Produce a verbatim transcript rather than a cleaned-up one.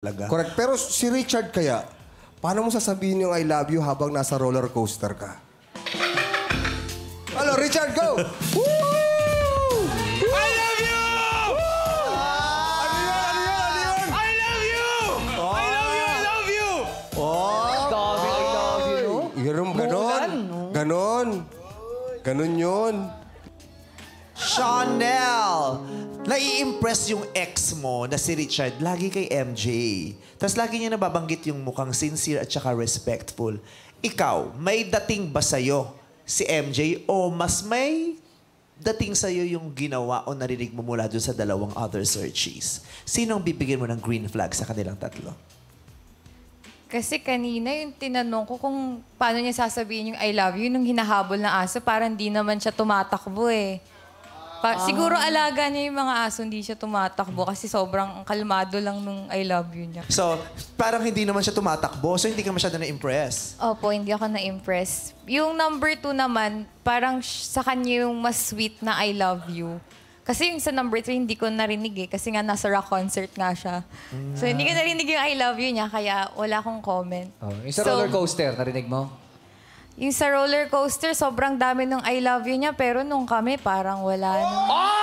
Laga. Correct. Pero si Richard kaya, paano mo sasabihin yung I love you habang nasa roller coaster ka? Hello, Richard, go! Woo! I love you! Woo! Ah! Ano yun? Ano yun? Ano yun? I love you! Oh! I love you! I love you! Oh! Gabi, I love you, no? Yung ganon. Ganon. Ganon yun. Chanel! Nai-impress yung ex mo na si Richard lagi kay M J. Tapos lagi niya nababanggit yung mukhang sincere at saka respectful. Ikaw, may dating ba sa'yo si M J o mas may dating sa'yo yung ginawa o narinig mo mula dun sa dalawang other searches? Sinong bibigyan mo ng green flag sa kanilang tatlo? Kasi kanina yung tinanong ko kung paano niya sasabihin yung I love you nung hinahabol na aso para hindi naman siya tumatakbo eh. Pa ah. Siguro alaga niya yung mga aso, hindi siya tumatakbo kasi sobrang kalmado lang nung I love you niya. So, parang hindi naman siya tumatakbo, so hindi ka masyado na-impress? Opo, hindi ako na-impress. Yung number two naman, parang sa kanya yung mas sweet na I love you. Kasi yung sa number three, hindi ko narinig eh. Kasi nga nasa rock concert nga siya. Mm. So, hindi ko narinig yung I love you niya, kaya wala akong comment. Oh, yung sa so, roller coaster, narinig mo? Yung sa roller coaster, sobrang dami nung I love you niya, pero nung kami, parang wala na. Oh!